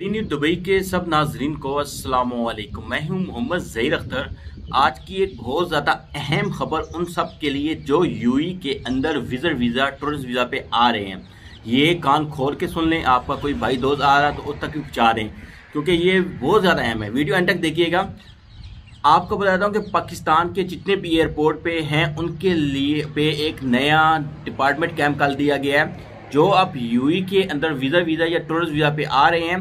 Daily news Dubai के सब नाजरीन को अस्सलाम वालेकुम। मैं हूं मोहम्मद ज़हीर अख्तर। आज की एक बहुत ज़्यादा अहम खबर उन सब के लिए जो यूएई के अंदर विजिटर वीज़ा टूरिस्ट वीज़ा पे आ रहे हैं, ये कान खोल के सुन लें। आपका कोई भाई दोस्त आ रहा है तो उस तक पहुँचा दें, क्योंकि ये बहुत ज़्यादा अहम है। वीडियो एंड तक देखिएगा। आपको बताता हूँ कि पाकिस्तान के जितने भी एयरपोर्ट पे हैं उनके लिए पे एक नया डिपार्टमेंट कैम्प कर दिया गया है। जो आप यूएई के अंदर वीज़ा या टूरिस्ट वीज़ा पे आ रहे हैं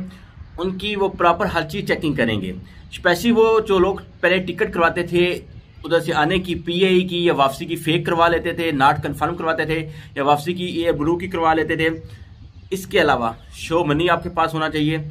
उनकी वो प्रॉपर हर चीज़ चेकिंग करेंगे। स्पेशली वो जो लोग पहले टिकट करवाते थे उधर से आने की पीआई की या वापसी की फेक करवा लेते थे, नॉट कन्फर्म करवाते थे या वापसी की एयर ब्लू की करवा लेते थे। इसके अलावा शो मनी आपके पास होना चाहिए,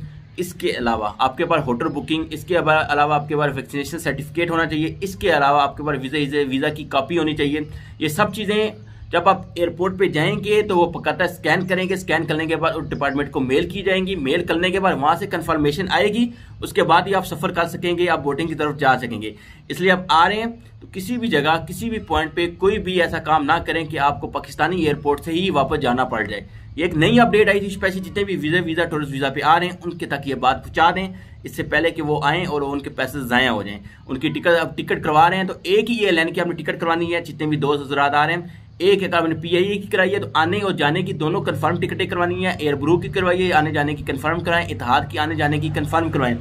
इसके अलावा आपके पास होटल बुकिंग, इसके अलावा आपके पास वैक्सीनेशन सर्टिफिकेट होना चाहिए, इसके अलावा आपके पास वीज़ा की कॉपी होनी चाहिए। ये सब चीज़ें जब आप एयरपोर्ट पे जाएंगे तो वो पकड़ता स्कैन करेंगे, स्कैन करने के बाद उस डिपार्टमेंट को मेल की जाएंगी, मेल करने के बाद वहाँ से कंफर्मेशन आएगी, उसके बाद ही आप सफ़र कर सकेंगे, आप बोटिंग की तरफ जा सकेंगे। इसलिए आप आ रहे हैं तो किसी भी जगह किसी भी पॉइंट पे कोई भी ऐसा काम ना करें कि आपको पाकिस्तानी एयरपोर्ट से ही वापस जाना पड़ जाए। ये एक नई अपडेट आई थी। स्पेशली जितने भी वीज़ा टूरिस्ट वीज़ा पे आ रहे हैं उनके तक ये बात पहुँचा दें, इससे पहले कि वो आएँ और उनके पैसे ज़ाया हो जाएँ। उनकी टिकट आप टिकट करवा रहे हैं तो एक ही एयरलाइन की आपने टिकट करवानी है। जितने भी दोस्त हजरात आ रहे हैं, एक एक आपने पीआईए की कराई है तो आने और जाने की दोनों कंफर्म टिकटें करवानी है। एयर ब्रू की करवाइए, आने जाने की कंफर्म कराएं, इतिहाद की आने जाने की कंफर्म करवाएं।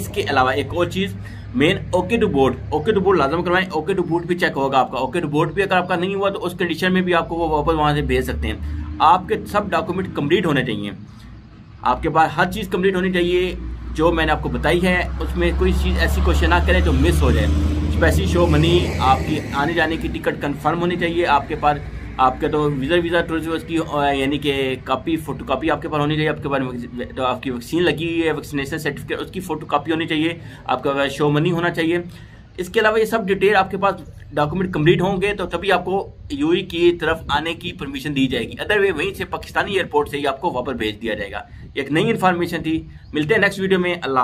इसके अलावा एक और चीज़ मेन, ओके टू बोर्ड लाजम करवाएं। ओके टू बोर्ड भी चेक होगा आपका। ओके टू बोर्ड भी अगर आपका नहीं हुआ तो उस कंडीशन में भी आपको वो वापस वहाँ से भेज सकते हैं। आपके सब डॉक्यूमेंट कम्प्लीट होने चाहिए, आपके पास हर चीज़ कम्प्लीट होनी चाहिए जो मैंने आपको बताई है। उसमें कोई चीज़ ऐसी कोशिश ना करें जो मिस हो जाए। पैसे शो मनी, आपकी आने जाने की टिकट कंफर्म होनी चाहिए, आपके पास आपके तो वीज़ा टूरिस्ट की यानी कि कापी फोटो कापी आपके पास होनी चाहिए, आपके पास तो आपकी वैक्सीन लगी हुई है, वैक्सीनेशन सर्टिफिकेट उसकी फ़ोटो कापी होनी चाहिए, आपका पास शो मनी होना चाहिए। इसके अलावा ये सब डिटेल आपके पास डॉक्यूमेंट कम्प्लीट होंगे तो तभी आपको यूएई की तरफ आने की परमिशन दी जाएगी। अदरवाइज वहीं से पाकिस्तानी एयरपोर्ट से ही आपको वापस भेज दिया जाएगा। एक नई इन्फॉर्मेशन थी। मिलते हैं नेक्स्ट वीडियो में। अल्लाह।